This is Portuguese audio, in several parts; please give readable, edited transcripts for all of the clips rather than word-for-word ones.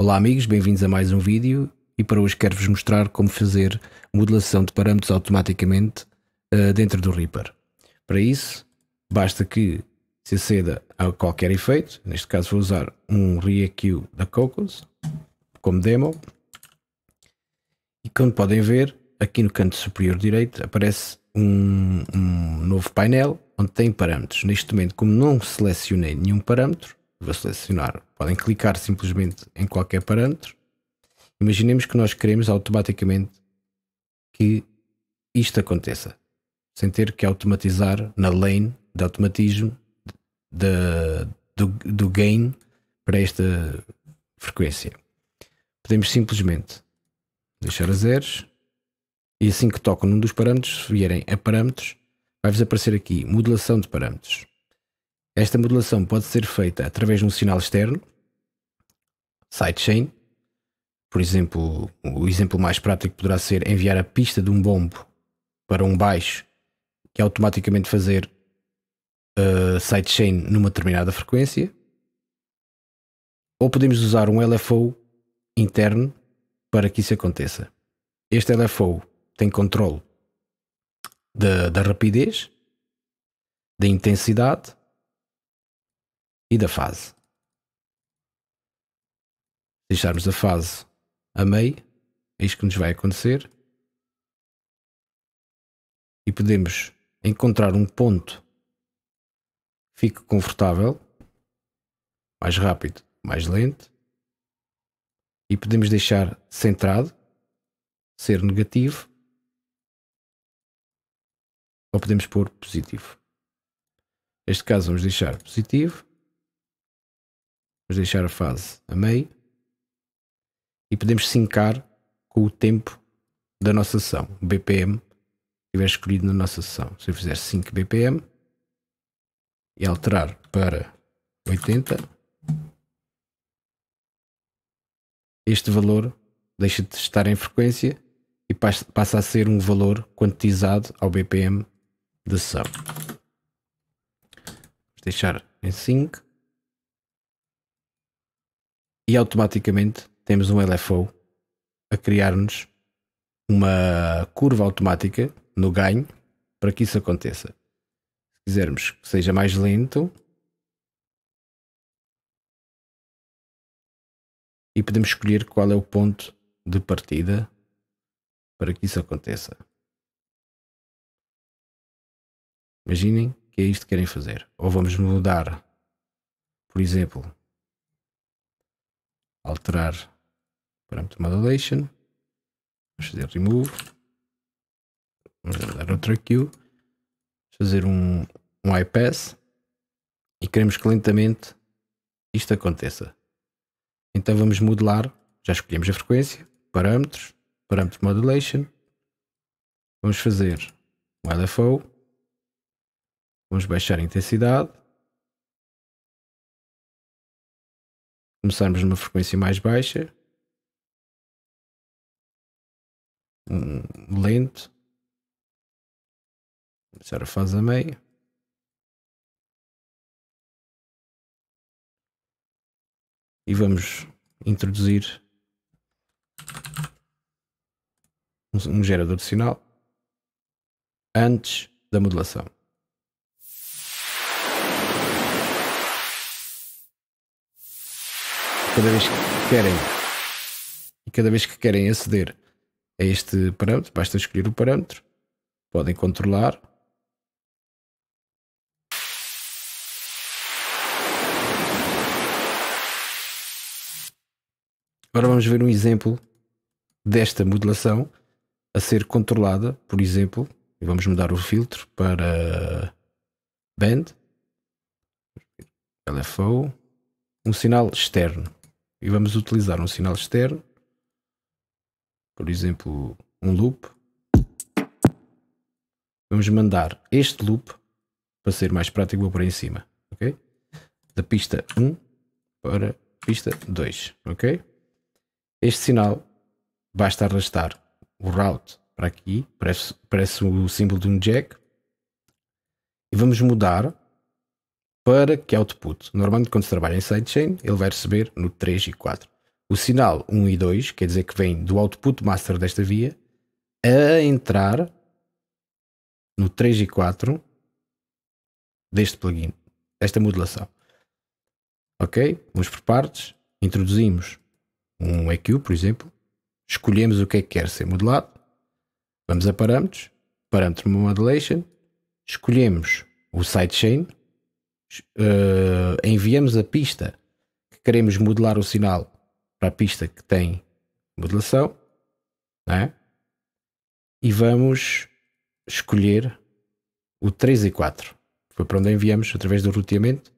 Olá amigos, bem-vindos a mais um vídeo e para hoje quero-vos mostrar como fazer modelação de parâmetros automaticamente dentro do Reaper. Para isso, basta que se aceda a qualquer efeito, neste caso vou usar um ReaEQ da Cockos como demo e como podem ver, aqui no canto superior direito aparece um novo painel onde tem parâmetros. Neste momento, como não selecionei nenhum parâmetro, vou selecionar, podem clicar simplesmente em qualquer parâmetro. Imaginemos que nós queremos automaticamente que isto aconteça, sem ter que automatizar na lane de automatismo do gain para esta frequência. Podemos simplesmente deixar a zeros e assim que tocam num dos parâmetros, se vierem a parâmetros, vai-vos aparecer aqui modulação de parâmetros. Esta modulação pode ser feita através de um sinal externo, sidechain. Por exemplo, o exemplo mais prático poderá ser enviar a pista de um bombo para um baixo e automaticamente fazer sidechain numa determinada frequência. Ou podemos usar um LFO interno para que isso aconteça. Este LFO tem controle da rapidez, da intensidade e da fase. Deixarmos a fase a meio, é isto que nos vai acontecer. E podemos encontrar um ponto que fique confortável, mais rápido, mais lento. E podemos deixar centrado, ser negativo, ou podemos pôr positivo. Neste caso vamos deixar positivo. Vamos deixar a fase a meio e podemos sincar com o tempo da nossa sessão, BPM, que tiver escolhido na nossa sessão. Se eu fizer 5 BPM e alterar para 80, este valor deixa de estar em frequência e passa a ser um valor quantizado ao BPM da sessão. Vamos deixar em 5. E automaticamente temos um LFO a criar-nos uma curva automática no ganho para que isso aconteça. Se quisermos que seja mais lento, e podemos escolher qual é o ponto de partida para que isso aconteça. Imaginem que é isto que querem fazer. Ou vamos mudar, por exemplo, alterar parâmetro modulation, vamos fazer remove, vamos dar outra Q, fazer um iPass e queremos que lentamente isto aconteça. Então vamos modelar, já escolhemos a frequência, parâmetros, parâmetro modulation, vamos fazer um LFO, vamos baixar a intensidade, começarmos numa frequência mais baixa, lento, começar a fase a meio, e vamos introduzir um gerador de sinal antes da modulação. Cada vez que querem aceder a este parâmetro, basta escolher o parâmetro, podem controlar . Agora vamos ver um exemplo desta modulação a ser controlada, por exemplo, e vamos mudar o filtro para band, LFO, um sinal externo. E vamos utilizar um sinal externo, por exemplo, um loop. Vamos mandar este loop, para ser mais prático, vou por aí em cima, ok? Da pista 1 para pista 2, ok? Este sinal, basta arrastar o route para aqui, parece o símbolo de um jack. E vamos mudar para que output. Normalmente quando se trabalha em sidechain, ele vai receber no 3 e 4. o sinal 1 e 2, quer dizer que vem do output master desta via, a entrar no 3 e 4 deste plugin, desta modulação. Ok? Vamos por partes, introduzimos um EQ, por exemplo, escolhemos o que é que quer ser modelado, vamos a parâmetros, parâmetro modulation, escolhemos o sidechain, enviamos a pista que queremos modelar o sinal para a pista que tem modulação, né? E vamos escolher o 3 e 4, foi para onde enviamos através do roteamento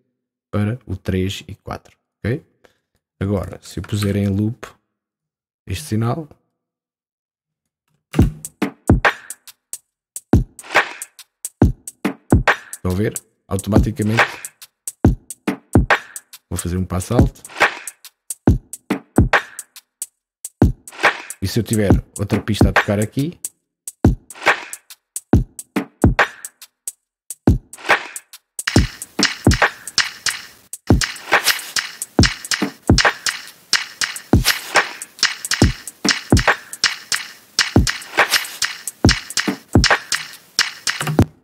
para o 3 e 4, ok? Agora, se eu puser em loop este sinal, estão a ver? Automaticamente vou fazer um passo alto. E se eu tiver outra pista a tocar aqui,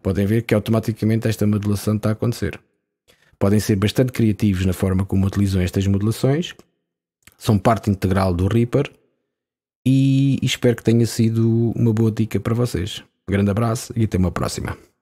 podem ver que automaticamente esta modulação está a acontecer. Podem ser bastante criativos na forma como utilizam estas modulações. São parte integral do Reaper. E espero que tenha sido uma boa dica para vocês. Um grande abraço e até uma próxima.